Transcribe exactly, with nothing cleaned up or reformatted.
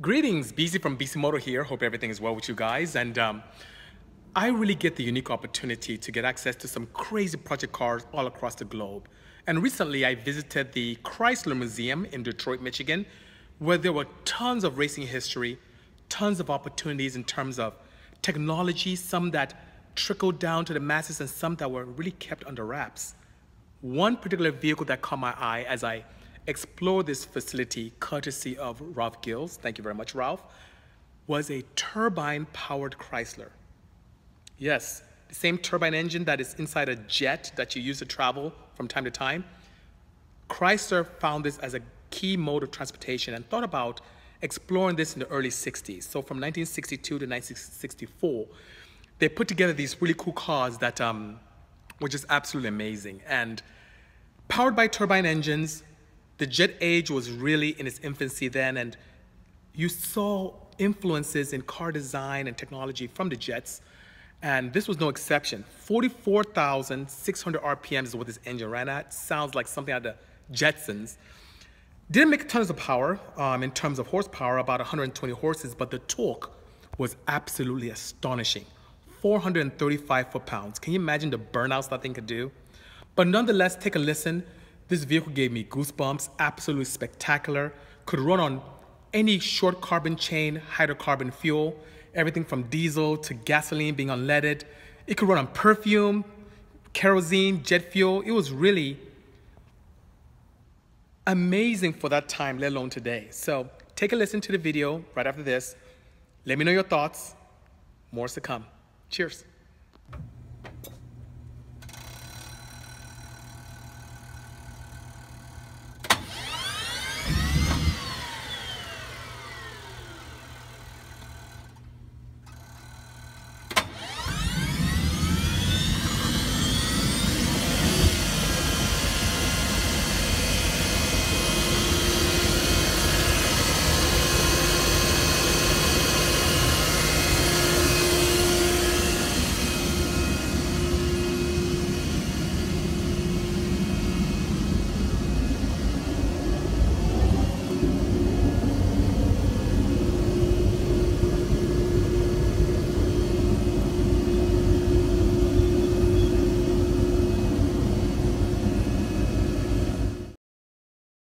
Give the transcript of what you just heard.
Greetings, B Z from Bisimoto here. Hope everything is well with you guys. And um, I really get the unique opportunity to get access to some crazy project cars all across the globe. And recently I visited the Chrysler Museum in Detroit, Michigan, where there were tons of racing history, tons of opportunities in terms of technology, some that trickled down to the masses and some that were really kept under wraps. One particular vehicle that caught my eye as I explore this facility, courtesy of Ralph Giles, thank you very much, Ralph, was a turbine-powered Chrysler. Yes, the same turbine engine that is inside a jet that you use to travel from time to time. Chrysler found this as a key mode of transportation and thought about exploring this in the early sixties. So from nineteen sixty-two to nineteen sixty-four, they put together these really cool cars that um, were just absolutely amazing. And powered by turbine engines, the jet age was really in its infancy then, and you saw influences in car design and technology from the jets, and this was no exception. forty-four thousand six hundred R P Ms is what this engine ran at. Sounds like something out of the Jetsons. Didn't make tons of power um, in terms of horsepower, about one hundred twenty horses, but the torque was absolutely astonishing. four hundred thirty-five foot-pounds. Can you imagine the burnouts that thing could do? But nonetheless, take a listen. This vehicle gave me goosebumps, absolutely spectacular. Could run on any short carbon chain, hydrocarbon fuel, everything from diesel to gasoline being unleaded. It could run on perfume, kerosene, jet fuel. It was really amazing for that time, let alone today. So take a listen to the video right after this. Let me know your thoughts. More's to come. Cheers.